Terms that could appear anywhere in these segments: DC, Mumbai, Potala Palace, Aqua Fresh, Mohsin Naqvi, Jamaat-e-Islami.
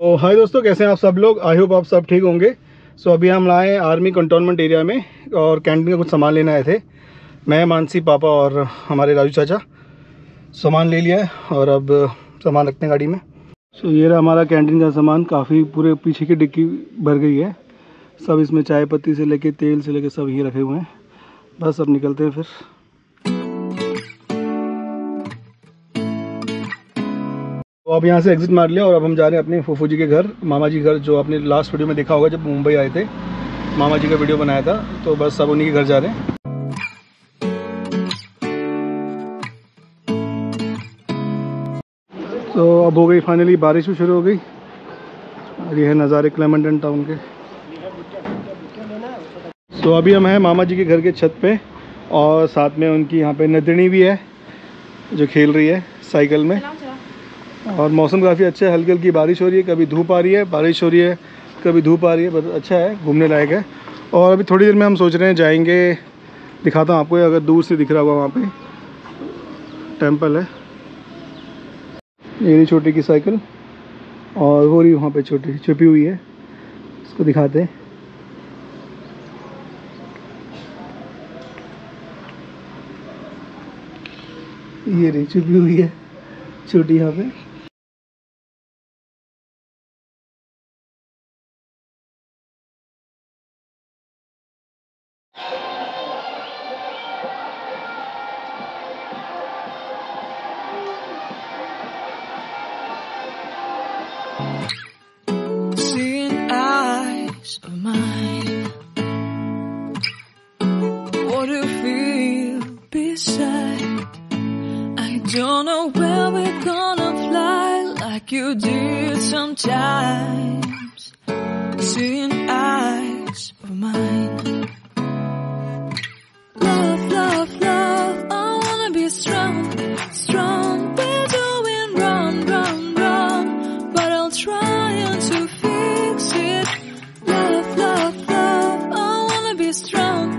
तो हाय दोस्तों, कैसे हैं आप सब लोग। आई होप आप सब ठीक होंगे। सो अभी हम आए हैं आर्मी कंटोनमेंट एरिया में और कैंटीन का कुछ सामान लेने आए थे। मैं, मानसी, पापा और हमारे राजू चाचा सामान ले लिया है और अब सामान रखते हैं गाड़ी में। सो ये रहा हमारा कैंटीन का सामान। काफ़ी पूरे पीछे की डिक्की भर गई है। सब इसमें चाय पत्ती से लेके तेल से लेके सब ये रखे हुए हैं। बस अब निकलते हैं फिर। तो अब यहाँ से एग्जिट मार लिया और अब हम जा रहे हैं अपने फूफू जी के घर, मामा जी घर, जो आपने लास्ट वीडियो में देखा होगा जब मुंबई आए थे, मामा जी का वीडियो बनाया था। तो बस अब उन्हीं के घर जा रहे हैं। तो अब हो गई फाइनली बारिश भी शुरू हो गई और ये है नज़ारे क्लेमेंटन टाउन के। तो अभी हम हैं मामा जी के घर के छत पे और साथ में उनकी यहाँ पे नंदिनी भी है जो खेल रही है साइकिल में। और मौसम काफ़ी अच्छा है, हल्की हल्की बारिश हो रही है, कभी धूप आ रही है, बारिश हो रही है, कभी धूप आ रही है, बट अच्छा है, घूमने लायक है। और अभी थोड़ी देर में हम सोच रहे हैं जाएंगे, दिखाता हूँ आपको, अगर दूर से दिख रहा होगा वहाँ पे टेंपल है। ये छोटी की साइकिल और वो रही वहाँ पे छोटी छुपी हुई है, उसको दिखाते हैं। ये रही छुपी हुई है छोटी यहाँ पे। Don't know where we're gonna fly like you did sometimes. Seeing eyes of mine. Love, love, love. I wanna be strong, strong. We're doing wrong, wrong, wrong, but I'll try and to fix it. Love, love, love. I wanna be strong,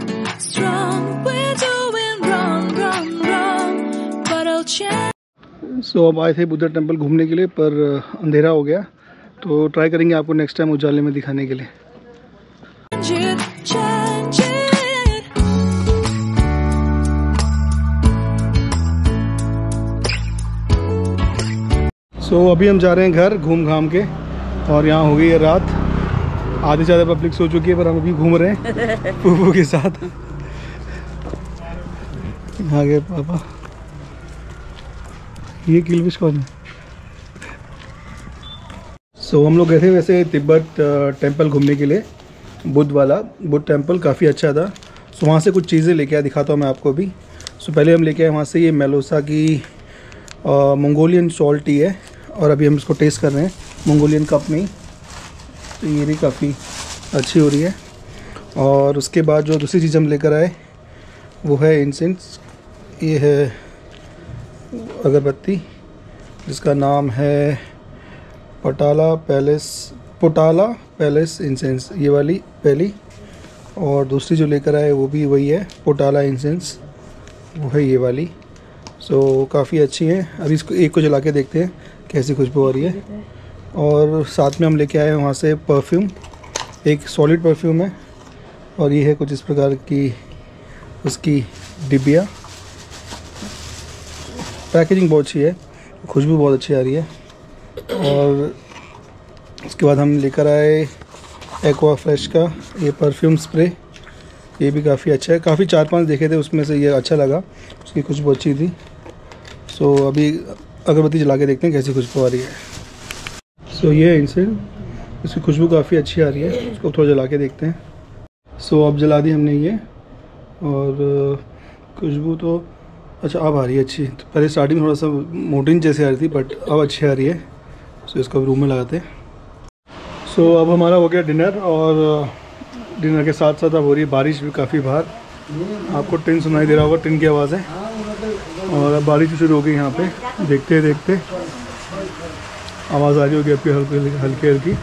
strong. We're doing wrong, wrong, wrong, but I'll change. सो अब आए थे Buddha temple घूमने के लिए, पर अंधेरा हो गया, तो ट्राई करेंगे आपको नेक्स्ट टाइम उजाले में दिखाने के लिए। सो अभी हम जा रहे हैं घर घूम घाम के और यहाँ हो गई है रात। आधी ज़्यादा पब्लिक सो चुकी है, पर हम अभी घूम रहे हैं फूफू के साथ। यहाँ गए पापा। ये किलबिश कौन है। सो हम लोग गए थे वैसे तिब्बत टेंपल घूमने के लिए, बुद्ध वाला बुद्ध टेंपल काफ़ी अच्छा था। सो वहाँ से कुछ चीज़ें लेके आया, दिखाता हूँ मैं आपको भी। सो पहले हम लेके आए वहाँ से ये मेलोसा की मंगोलियन सॉल्ट टी है और अभी हम इसको टेस्ट कर रहे हैं मंगोलियन कप में। तो ये भी काफ़ी अच्छी हो रही है। और उसके बाद जो दूसरी चीज़ हम लेकर आए वो है इंसेंस। ये है अगरबत्ती जिसका नाम है पोटाला पैलेस इंसेंस, ये वाली पहली। और दूसरी जो लेकर आए वो भी वही है, पोटाला इंसेंस, वो है ये वाली। सो काफ़ी अच्छी है। अभी इसको एक को जला के देखते हैं कैसी खुशबू आ रही है। और साथ में हम लेके आए हैं वहाँ से परफ्यूम, एक सॉलिड परफ्यूम है और ये है कुछ इस प्रकार की उसकी डिबिया। पैकेजिंग बहुत अच्छी है, खुशबू बहुत अच्छी आ रही है। और उसके बाद हम लेकर आए एक्वा फ्रेश का ये परफ्यूम स्प्रे, ये भी काफ़ी अच्छा है। काफ़ी 4-5 देखे थे, उसमें से ये अच्छा लगा, उसकी खुशबू अच्छी थी। सो अभी अगरबत्ती जला के देखते हैं कैसी खुशबू आ रही है। सो ये इंसेंस, इसकी खुशबू काफ़ी अच्छी आ रही है, उसको थोड़ा जला के देखते हैं। सो अब जला दी हमने ये और खुशबू तो अच्छा अब आ रही है अच्छी। तो पहले स्टार्टिंग थोड़ा सा मोटिन जैसे आ रही थी, बट अब अच्छी आ रही है। सो इसको रूम में लगाते हैं। सो अब हमारा हो गया डिनर और डिनर के साथ साथ अब हो रही है बारिश भी काफ़ी बाहर। आपको टिन सुनाई दे रहा होगा, टिन की आवाज़ है। और अब बारिश शुरू हो गई यहाँ पे, देखते देखते आवाज़ आ रही होगी आपकी हल्की हल्की।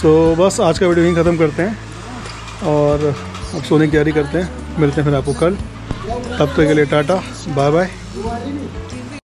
सो बस आज का वीडियो यहीं ख़त्म करते हैं और अब सोने की तैयारी करते हैं। मिलते हैं फिर आपको कल, तब तक के लिए टाटा, बाय बाय।